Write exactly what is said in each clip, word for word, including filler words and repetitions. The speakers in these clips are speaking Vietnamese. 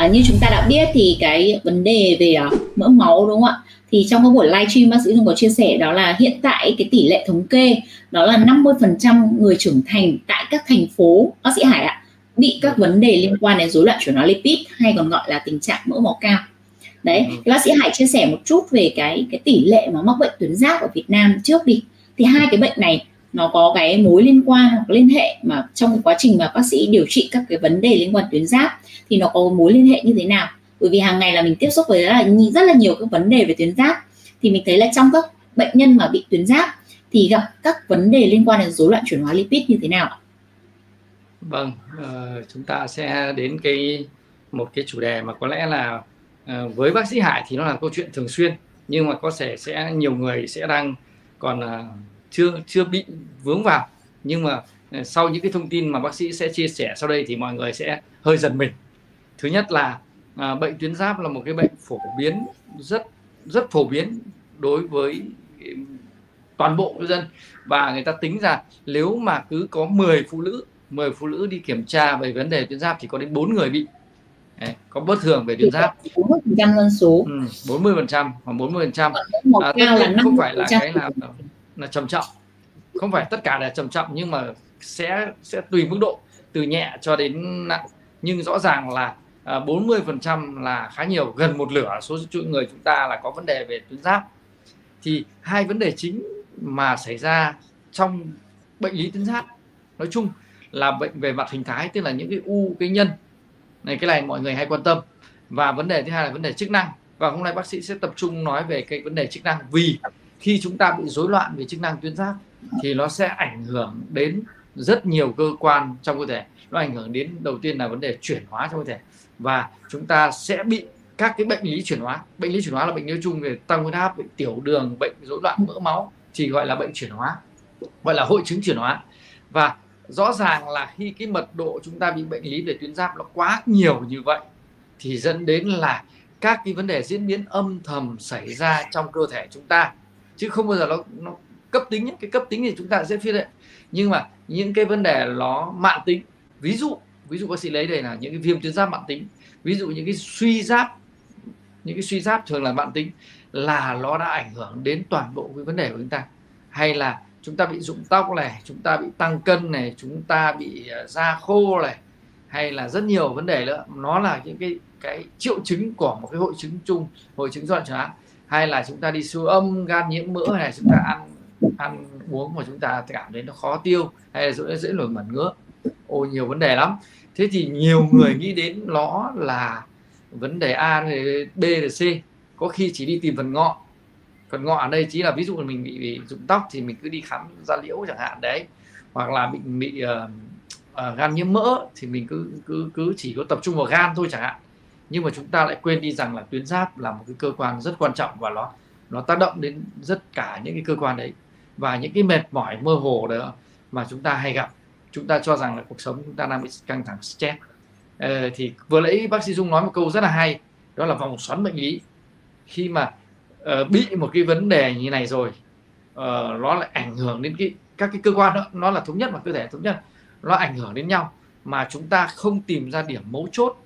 à, như chúng ta đã biết thì cái vấn đề về uh, mỡ máu đúng không ạ? Thì trong các buổi livestream bác sĩ Dung có chia sẻ đó là hiện tại cái tỷ lệ thống kê đó là năm mươi phần trăm người trưởng thành tại các thành phố, bác sĩ Hải ạ, bị các vấn đề liên quan đến rối loạn chuyển hóa lipid hay còn gọi là tình trạng mỡ máu cao. Đấy, thì bác sĩ Hải chia sẻ một chút về cái cái tỷ lệ mà mắc bệnh tuyến giáp ở Việt Nam trước đi. Thì hai cái bệnh này nó có cái mối liên quan hoặc liên hệ mà trong quá trình mà bác sĩ điều trị các cái vấn đề liên quan tuyến giáp thì nó có mối liên hệ như thế nào? Bởi vì hàng ngày là mình tiếp xúc với rất là nhiều các vấn đề về tuyến giáp, thì mình thấy là trong các bệnh nhân mà bị tuyến giáp thì gặp các vấn đề liên quan đến rối loạn chuyển hóa lipid như thế nào? Vâng, uh, chúng ta sẽ đến cái một cái chủ đề mà có lẽ là uh, với bác sĩ Hải thì nó là câu chuyện thường xuyên, nhưng mà có thể sẽ nhiều người sẽ đang còn uh, chưa chưa bị vướng vào, nhưng mà uh, sau những cái thông tin mà bác sĩ sẽ chia sẻ sau đây thì mọi người sẽ hơi giật mình. Thứ nhất là À, bệnh tuyến giáp là một cái bệnh phổ biến, rất rất phổ biến đối với toàn bộ người dân, và người ta tính ra nếu mà cứ có mười phụ nữ đi kiểm tra về vấn đề tuyến giáp thì có đến bốn người bị. Đấy, có bất thường về tuyến giáp, bốn mươi phần trăm dân số, bốn mươi phần trăm hoặc bốn mươi phần trăm không phải là cái là là trầm trọng, không phải tất cả là trầm trọng, nhưng mà sẽ sẽ tùy mức độ từ nhẹ cho đến nặng, nhưng rõ ràng là bốn mươi phần trăm là khá nhiều, gần một nửa số người chúng ta là có vấn đề về tuyến giáp. Thì hai vấn đề chính mà xảy ra trong bệnh lý tuyến giáp nói chung là bệnh về mặt hình thái, tức là những cái u, cái nhân này, cái này mọi người hay quan tâm, và vấn đề thứ hai là vấn đề chức năng. Và hôm nay bác sĩ sẽ tập trung nói về cái vấn đề chức năng, vì khi chúng ta bị rối loạn về chức năng tuyến giáp thì nó sẽ ảnh hưởng đến rất nhiều cơ quan trong cơ thể. Nó ảnh hưởng đến đầu tiên là vấn đề chuyển hóa trong cơ thể, và chúng ta sẽ bị các cái bệnh lý chuyển hóa. Bệnh lý chuyển hóa là bệnh lý chung về tăng huyết áp, bệnh tiểu đường, bệnh rối loạn mỡ máu thì gọi là bệnh chuyển hóa, gọi là hội chứng chuyển hóa. Và rõ ràng là khi cái mật độ chúng ta bị bệnh lý về tuyến giáp nó quá nhiều như vậy thì dẫn đến là các cái vấn đề diễn biến âm thầm xảy ra trong cơ thể chúng ta, chứ không bao giờ nó, nó cấp tính ấy. Cái cấp tính thì chúng ta sẽ phát hiện, nhưng mà những cái vấn đề nó mạn tính, ví dụ ví dụ bác sĩ lấy đây là những cái viêm tuyến giáp mạn tính, ví dụ những cái suy giáp, những cái suy giáp thường là mạn tính, là nó đã ảnh hưởng đến toàn bộ cái vấn đề của chúng ta. Hay là chúng ta bị rụng tóc này, chúng ta bị tăng cân này, chúng ta bị da khô này, hay là rất nhiều vấn đề nữa. Nó là những cái cái triệu chứng của một cái hội chứng chung, hội chứng rối loạn chuyển hóa. Hay là chúng ta đi siêu âm gan nhiễm mỡ này, chúng ta ăn ăn uống mà chúng ta cảm thấy nó khó tiêu, hay là dễ dễ nổi mẩn ngứa. Ôi nhiều vấn đề lắm. Thế thì nhiều người nghĩ đến nó là vấn đề A, B, C, có khi chỉ đi tìm phần ngọn. Phần ngọn ở đây chỉ là ví dụ là mình bị, bị rụng tóc thì mình cứ đi khám da liễu chẳng hạn đấy, hoặc là mình bị uh, uh, gan nhiễm mỡ thì mình cứ cứ cứ chỉ có tập trung vào gan thôi chẳng hạn. Nhưng mà chúng ta lại quên đi rằng là tuyến giáp là một cái cơ quan rất quan trọng, và nó nó tác động đến rất cả những cái cơ quan đấy. Và những cái mệt mỏi mơ hồ đó mà chúng ta hay gặp, chúng ta cho rằng là cuộc sống chúng ta đang bị căng thẳng, stress. Ờ, thì vừa nãy bác sĩ Dung nói một câu rất là hay, đó là vòng xoắn bệnh lý. Khi mà uh, bị một cái vấn đề như này rồi, uh, nó lại ảnh hưởng đến cái, các cái cơ quan đó, nó là thống nhất, mà cơ thể thống nhất, nó ảnh hưởng đến nhau, mà chúng ta không tìm ra điểm mấu chốt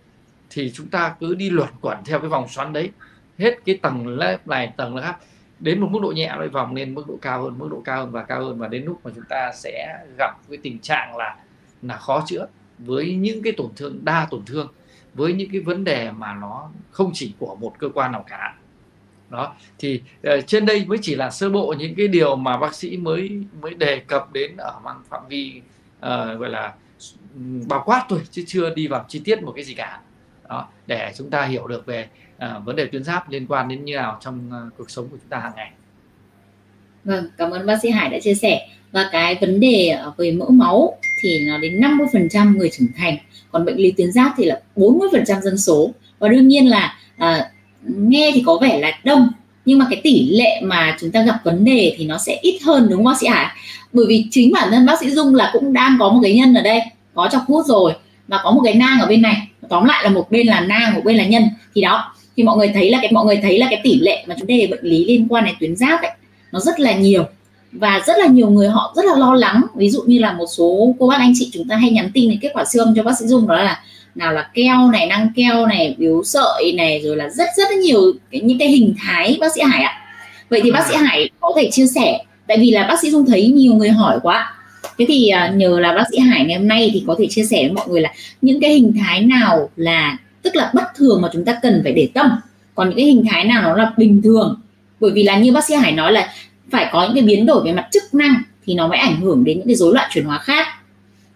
thì chúng ta cứ đi luẩn quẩn theo cái vòng xoắn đấy, hết cái tầng lớp này tầng lớp khác, đến một mức độ nhẹ lại vòng lên mức độ cao hơn, mức độ cao hơn và cao hơn, và đến lúc mà chúng ta sẽ gặp cái tình trạng là là khó chữa với những cái tổn thương đa tổn thương, với những cái vấn đề mà nó không chỉ của một cơ quan nào cả. Đó thì uh, trên đây mới chỉ là sơ bộ những cái điều mà bác sĩ mới mới đề cập đến ở phạm vi uh, gọi là bao quát thôi, chứ chưa đi vào chi tiết một cái gì cả. Đó, để chúng ta hiểu được về uh, vấn đề tuyến giáp liên quan đến như nào trong uh, cuộc sống của chúng ta hàng ngày. Vâng, cảm ơn bác sĩ Hải đã chia sẻ. Và cái vấn đề về mỡ máu thì nó đến năm mươi phần trăm người trưởng thành, còn bệnh lý tuyến giáp thì là bốn mươi phần trăm dân số. Và đương nhiên là uh, nghe thì có vẻ là đông, nhưng mà cái tỷ lệ mà chúng ta gặp vấn đề thì nó sẽ ít hơn, đúng không bác sĩ Hải? Bởi vì chính bản thân bác sĩ Dung là cũng đang có một cái nhân ở đây, có chọc hút rồi, và có một cái nang ở bên này. Tóm lại là một bên là nang, một bên là nhân. Thì đó, thì mọi người thấy là cái mọi người thấy là cái tỷ lệ mà vấn đề bệnh lý liên quan đến tuyến giáp ấy, nó rất là nhiều, và rất là nhiều người họ rất là lo lắng. Ví dụ như là một số cô bác anh chị chúng ta hay nhắn tin đến kết quả siêu âm cho bác sĩ Dung, đó là nào là keo này, năng keo này, biếu sợi này, rồi là rất rất nhiều cái, những cái hình thái bác sĩ Hải ạ. Vậy thì bác sĩ Hải có thể chia sẻ, tại vì là bác sĩ Dung thấy nhiều người hỏi quá. Thế thì nhờ là bác sĩ Hải ngày hôm nay thì có thể chia sẻ với mọi người là những cái hình thái nào là tức là bất thường mà chúng ta cần phải để tâm, còn những cái hình thái nào nó là bình thường. Bởi vì là như bác sĩ Hải nói là phải có những cái biến đổi về mặt chức năng thì nó mới ảnh hưởng đến những cái rối loạn chuyển hóa khác.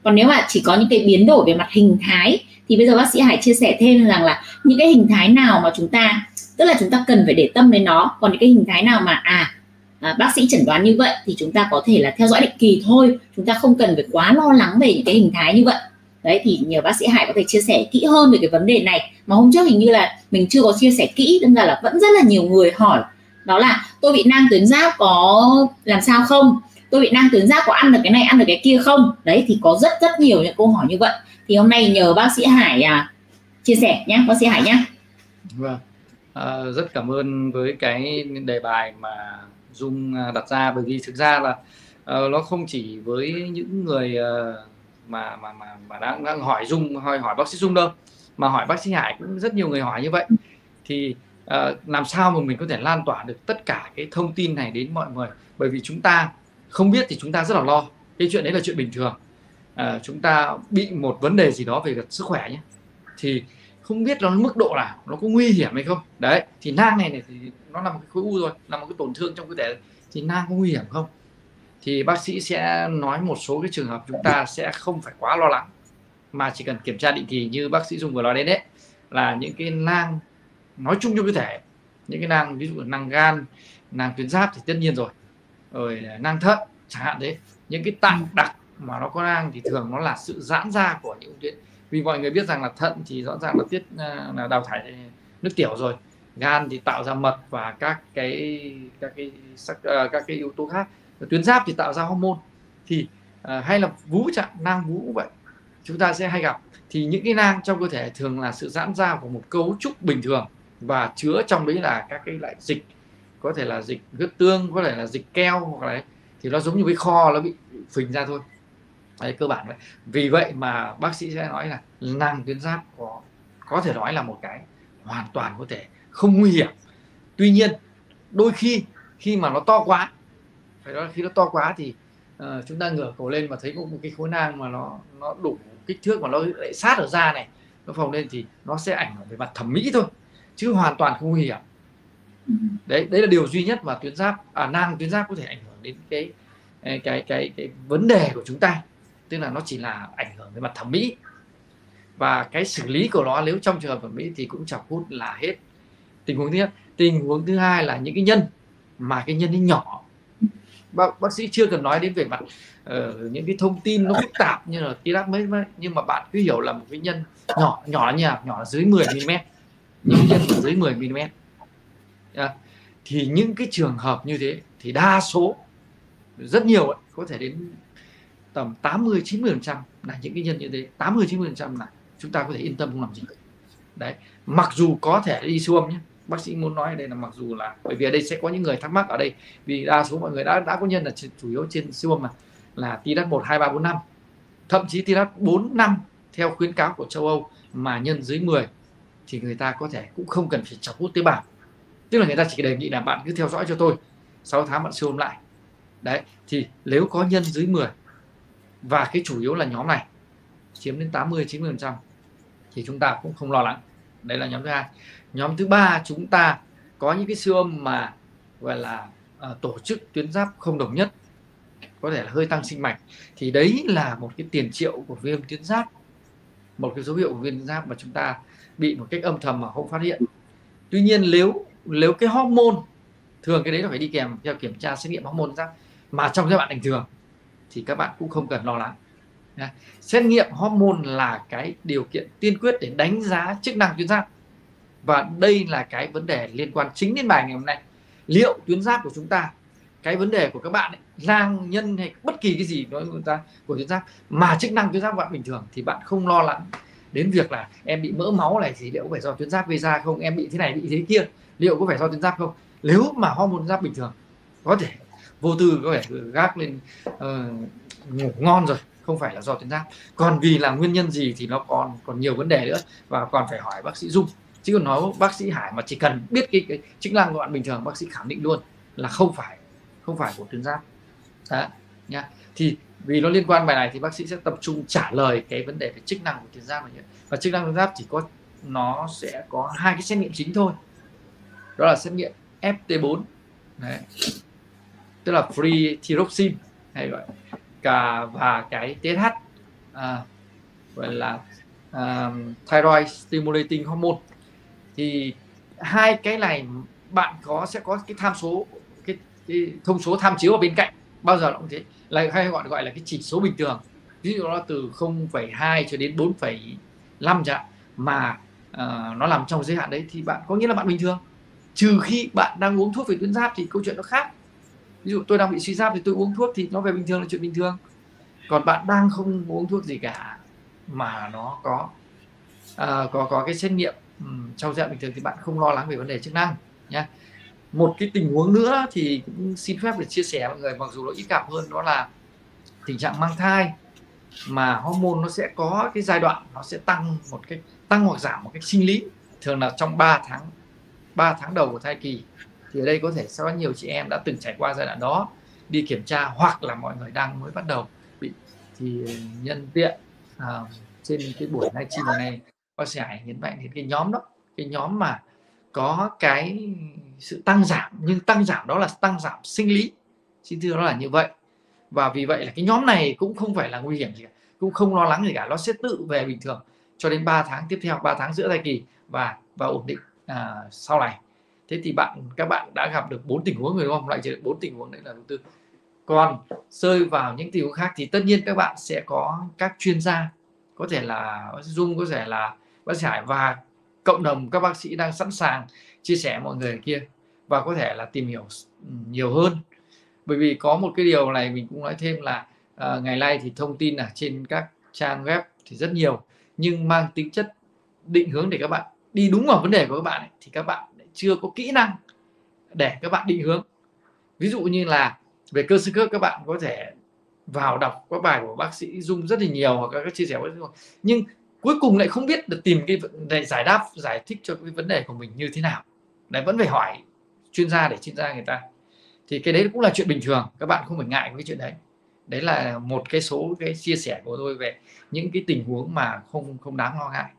Còn nếu mà chỉ có những cái biến đổi về mặt hình thái thì bây giờ bác sĩ Hải chia sẻ thêm rằng là những cái hình thái nào mà chúng ta tức là chúng ta cần phải để tâm đến nó, còn những cái hình thái nào mà à, à bác sĩ chẩn đoán như vậy thì chúng ta có thể là theo dõi định kỳ thôi, chúng ta không cần phải quá lo lắng về những cái hình thái như vậy. Đấy thì nhờ bác sĩ Hải có thể chia sẻ kỹ hơn về cái vấn đề này mà hôm trước hình như là mình chưa có chia sẻ kỹ, nên là vẫn rất là nhiều người hỏi đó là tôi bị nang tuyến giáp có làm sao không? Tôi bị nang tuyến giáp có ăn được cái này, ăn được cái kia không? Đấy thì có rất rất nhiều những câu hỏi như vậy. Thì hôm nay nhờ bác sĩ Hải à, chia sẻ nhé, bác sĩ Hải nhé. Vâng, à, rất cảm ơn với cái đề bài mà Dung đặt ra, bởi vì thực ra là uh, nó không chỉ với những người uh, mà mà mà, mà đang, đang hỏi Dung, hỏi, hỏi bác sĩ Dung đâu, mà hỏi bác sĩ Hải cũng rất nhiều người hỏi như vậy. Thì uh, làm sao mà mình có thể lan tỏa được tất cả cái thông tin này đến mọi người? Bởi vì chúng ta không biết thì chúng ta rất là lo, cái chuyện đấy là chuyện bình thường. À, chúng ta bị một vấn đề gì đó về sức khỏe nhé, thì không biết nó mức độ nào, nó có nguy hiểm hay không. Đấy thì nang này, này thì nó là một cái khối u rồi, là một cái tổn thương trong cơ thể, thì nang có nguy hiểm không? Thì bác sĩ sẽ nói một số cái trường hợp chúng ta sẽ không phải quá lo lắng, mà chỉ cần kiểm tra định kỳ như bác sĩ Dung vừa nói đến đấy, là những cái nang nói chung trong cơ thể, những cái nang ví dụ là nang gan, nang tuyến giáp thì tất nhiên rồi, rồi nang thận chẳng hạn đấy, những cái tạng đặc mà nó có nang thì thường nó là sự giãn ra của những tuyến. Vì mọi người biết rằng là thận thì rõ ràng là tiết là đào thải nước tiểu rồi, gan thì tạo ra mật và các cái các cái các cái, các cái yếu tố khác, tuyến giáp thì tạo ra hormone, thì uh, hay là vú chẳng, nang vú cũng vậy, chúng ta sẽ hay gặp. Thì những cái nang trong cơ thể thường là sự giãn ra của một cấu trúc bình thường và chứa trong đấy là các cái loại dịch, có thể là dịch huyết tương, có thể là dịch keo hoặc là đấy. Thì nó giống như cái kho nó bị phình ra thôi. Đấy, cơ bản vậy. Vì vậy mà bác sĩ sẽ nói là nang tuyến giáp có có thể nói là một cái hoàn toàn có thể không nguy hiểm. Tuy nhiên đôi khi khi mà nó to quá, phải nói là khi nó to quá thì uh, chúng ta ngửa cổ lên mà thấy có một cái khối nang mà nó nó đủ kích thước mà nó lại sát ở da này, nó phồng lên thì nó sẽ ảnh hưởng về mặt thẩm mỹ thôi, chứ hoàn toàn không nguy hiểm. Đấy, đấy là điều duy nhất mà tuyến giáp à, nang tuyến giáp có thể ảnh hưởng đến cái cái cái cái, cái vấn đề của chúng ta. Tức là nó chỉ là ảnh hưởng về mặt thẩm mỹ, và cái xử lý của nó nếu trong trường hợp thẩm mỹ thì cũng chẳng hút là hết. Tình huống thứ nhất. Tình huống thứ hai là những cái nhân mà cái nhân ấy nhỏ, bác, bác sĩ chưa cần nói đến về mặt uh, những cái thông tin nó phức tạp như là tí lát mấy, nhưng mà bạn cứ hiểu là một cái nhân nhỏ, nhỏ là nhà nhỏ là dưới mười mi li mét, những nhân là dưới mười mi li mét. À, thì những cái trường hợp như thế thì đa số rất nhiều ấy, có thể đến tầm tám mươi chín mươi phần trăm là những cái nhân như thế, tám mươi chín mươi phần trăm là chúng ta có thể yên tâm không làm gì. Đấy, mặc dù có thể đi siêu âm nhé, bác sĩ muốn nói đây là mặc dù là, bởi vì ở đây sẽ có những người thắc mắc ở đây, vì đa số mọi người đã đã có nhân là chủ yếu trên siêu âm mà là T S H một hai ba bốn năm, thậm chí T S H bốn năm theo khuyến cáo của châu Âu, mà nhân dưới mười thì người tế có thể cũng không cần phải chọc hút tế bào. Tức là người ta chỉ đề nghị là bạn cứ theo dõi cho tôi sáu tháng bạn siêu âm lại. Đấy, thì nếu có nhân dưới mười và cái chủ yếu là nhóm này chiếm đến tám mươi chín mươi phần trăm thì chúng ta cũng không lo lắng. Đấy là nhóm thứ hai. Nhóm thứ ba, chúng ta có những cái siêu âm mà gọi là uh, tổ chức tuyến giáp không đồng nhất, có thể là hơi tăng sinh mạch, thì đấy là một cái tiền triệu của viêm tuyến giáp, một cái dấu hiệu của viêm tuyến giáp mà chúng ta bị một cách âm thầm mà không phát hiện. Tuy nhiên nếu nếu cái hormone, thường cái đấy nó phải đi kèm theo kiểm tra xét nghiệm hormone giáp, mà trong giai đoạn bình thường thì các bạn cũng không cần lo lắng. Đấy. Xét nghiệm hormone là cái điều kiện tiên quyết để đánh giá chức năng tuyến giáp, và đây là cái vấn đề liên quan chính đến bài ngày hôm nay. Liệu tuyến giáp của chúng ta, cái vấn đề của các bạn ấy, nang nhân hay bất kỳ cái gì đó của, ta, của tuyến giáp mà chức năng tuyến giáp của bạn bình thường thì bạn không lo lắng đến việc là em bị mỡ máu này thì liệu có phải do tuyến giáp gây ra không, em bị thế này bị thế kia liệu có phải do tuyến giáp không. Nếu mà hormone giáp bình thường có thể vô tư có thể gác lên uh, ngủ ngon rồi, không phải là do tuyến giáp. Còn vì là nguyên nhân gì thì nó còn còn nhiều vấn đề nữa và còn phải hỏi bác sĩ Dung, chứ còn nói bác sĩ Hải mà chỉ cần biết cái, cái chức năng của bạn bình thường, bác sĩ khẳng định luôn là không phải không phải của tuyến giáp nha. Thì vì nó liên quan bài này thì bác sĩ sẽ tập trung trả lời cái vấn đề về chức năng của tuyến giáp này. Và chức năng tuyến giáp chỉ có nó sẽ có hai cái xét nghiệm chính thôi, đó là xét nghiệm F T bốn đấy, tức là free thyroxine hay gọi cả, và cái T S H à, gọi là à, thyroid stimulating hormone. Thì hai cái này bạn có sẽ có cái tham số cái, cái thông số tham chiếu ở bên cạnh, bao giờ nó cũng thế, là hay gọi gọi là cái chỉ số bình thường, ví dụ nó từ không phẩy hai cho đến bốn phẩy năm chẳng mà uh, nó nằm trong giới hạn đấy thì bạn có nghĩa là bạn bình thường, trừ khi bạn đang uống thuốc về tuyến giáp thì câu chuyện nó khác. Ví dụ tôi đang bị suy giáp thì tôi uống thuốc thì nó về bình thường là chuyện bình thường, còn bạn đang không uống thuốc gì cả mà nó có uh, có có cái xét nghiệm um, trong dạng bình thường thì bạn không lo lắng về vấn đề chức năng nhé. Một cái tình huống nữa thì cũng xin phép được chia sẻ mọi người, mặc dù nó ít gặp hơn, đó là tình trạng mang thai mà hormone nó sẽ có cái giai đoạn nó sẽ tăng một cái tăng hoặc giảm một cách sinh lý, thường là trong ba tháng đầu của thai kỳ. Thì ở đây có thể sẽ có nhiều chị em đã từng trải qua giai đoạn đó đi kiểm tra, hoặc là mọi người đang mới bắt đầu bị. Thì nhân tiện à, trên cái buổi livestream này bác sĩ Hải nhấn mạnh đến cái nhóm đó, cái nhóm mà có cái sự tăng giảm, nhưng tăng giảm đó là tăng giảm sinh lý, xin thưa nó là như vậy. Và vì vậy là cái nhóm này cũng không phải là nguy hiểm gì cả, cũng không lo lắng gì cả, nó sẽ tự về bình thường cho đến ba tháng tiếp theo, ba tháng giữa thai kỳ và và ổn định à, sau này. Thế thì bạn các bạn đã gặp được bốn tình huống người đúng không? Lại chỉ được bốn tình huống đấy là thứ tư. Còn rơi vào những tình huống khác thì tất nhiên các bạn sẽ có các chuyên gia, có thể là bác sĩ Dung, có thể là bác sĩ Hải và cộng đồng các bác sĩ đang sẵn sàng chia sẻ mọi người kia và có thể là tìm hiểu nhiều hơn. Bởi vì có một cái điều này mình cũng nói thêm là uh, ngày nay thì thông tin ở trên các trang web thì rất nhiều, nhưng mang tính chất định hướng để các bạn đi đúng vào vấn đề của các bạn ấy, thì các bạn chưa có kỹ năng để các bạn định hướng. Ví dụ như là về cơ xương khớp, các bạn có thể vào đọc các bài của bác sĩ Dung rất là nhiều hoặc các chia sẻ của Dung, nhưng cuối cùng lại không biết được tìm cái để giải đáp giải thích cho cái vấn đề của mình như thế nào, lại vẫn phải hỏi chuyên gia để chuyên gia người ta. Thì cái đấy cũng là chuyện bình thường, các bạn không phải ngại cái chuyện đấy. Đấy là một cái số cái chia sẻ của tôi về những cái tình huống mà không không đáng lo ngại.